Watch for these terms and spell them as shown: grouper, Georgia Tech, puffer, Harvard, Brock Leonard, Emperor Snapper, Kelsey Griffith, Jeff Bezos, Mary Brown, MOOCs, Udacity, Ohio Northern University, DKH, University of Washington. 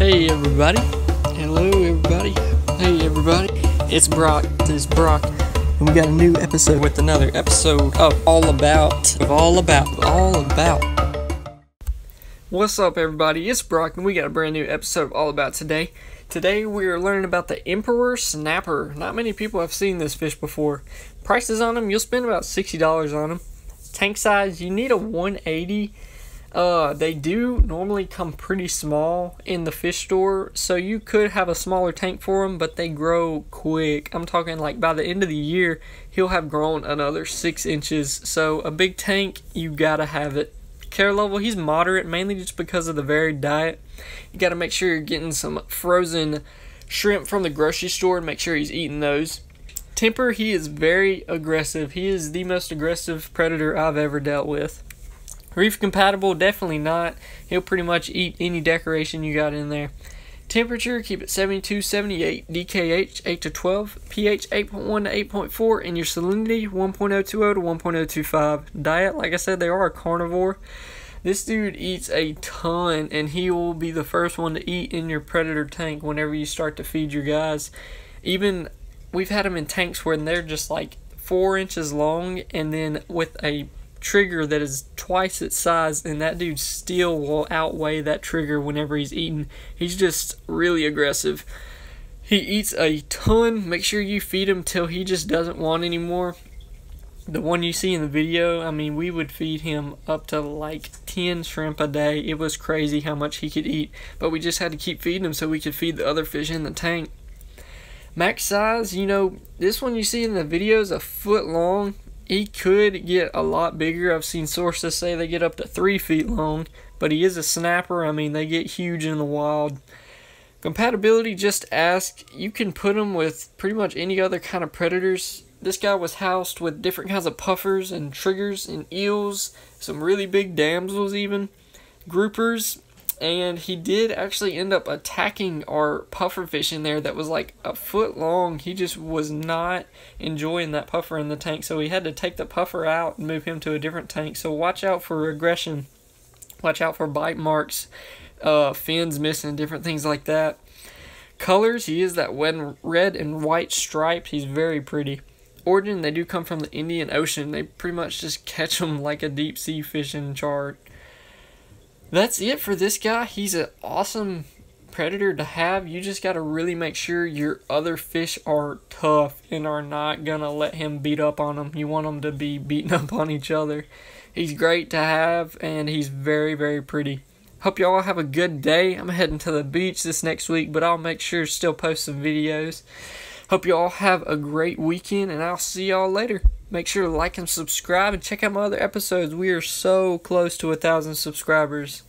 Hey everybody, hello everybody, hey everybody, it's Brock, this is Brock, and we got a new episode with another episode of All About. What's up everybody, it's Brock, and we got a brand new episode of All About today. Today we are learning about the Emperor Snapper. Not many people have seen this fish before. Prices on them, you'll spend about $60 on them. Tank size, you need a 180. They do normally come pretty small in the fish store, so you could have a smaller tank for them, but they grow quick. I'm talking like by the end of the year, he'll have grown another 6 inches. So a big tank, you gotta have it. Care level, he's moderate, mainly just because of the varied diet. You gotta make sure you're getting some frozen shrimp from the grocery store and make sure he's eating those. Temper, he is very aggressive. He is the most aggressive predator I've ever dealt with. Reef compatible, definitely not. He'll pretty much eat any decoration you got in there. Temperature, keep it 72, 78. DKH, 8 to 12. pH, 8.1 to 8.4. And your salinity, 1.020 to 1.025. Diet, like I said, they are a carnivore. This dude eats a ton, and he will be the first one to eat in your predator tank whenever you start to feed your guys. Even, we've had them in tanks where they're just like 4 inches long, and then with a trigger that is twice its size, and that dude still will outweigh that trigger whenever he's eating. He's just really aggressive. He eats a ton. Make sure you feed him till he just doesn't want anymore. The one you see in the video, I mean, we would feed him up to like 10 shrimp a day. It was crazy how much he could eat, but we just had to keep feeding him so we could feed the other fish in the tank. Max size, you know, this one you see in the video is a foot long. He could get a lot bigger. I've seen sources say they get up to 3 feet long, but he is a snapper. I mean, they get huge in the wild. Compatibility, just ask. You can put them with pretty much any other kind of predators. This guy was housed with different kinds of puffers and triggers and eels, some really big damsels even, groupers, and he did actually end up attacking our pufferfish in there that was like a foot long. He just was not enjoying that puffer in the tank, so we had to take the puffer out and move him to a different tank. So watch out for aggression. Watch out for bite marks, fins missing, different things like that. Colors, he is that red and white striped. He's very pretty. Origin, they do come from the Indian Ocean. They pretty much just catch them like a deep sea fishing char. That's it for this guy. He's an awesome predator to have. You just got to really make sure your other fish are tough and are not going to let him beat up on them. You want them to be beating up on each other. He's great to have, and he's very, very pretty. Hope you all have a good day. I'm heading to the beach this next week, but I'll make sure to still post some videos. Hope you all have a great weekend, and I'll see y'all later. Make sure to like and subscribe and check out my other episodes. We are so close to 1,000 subscribers.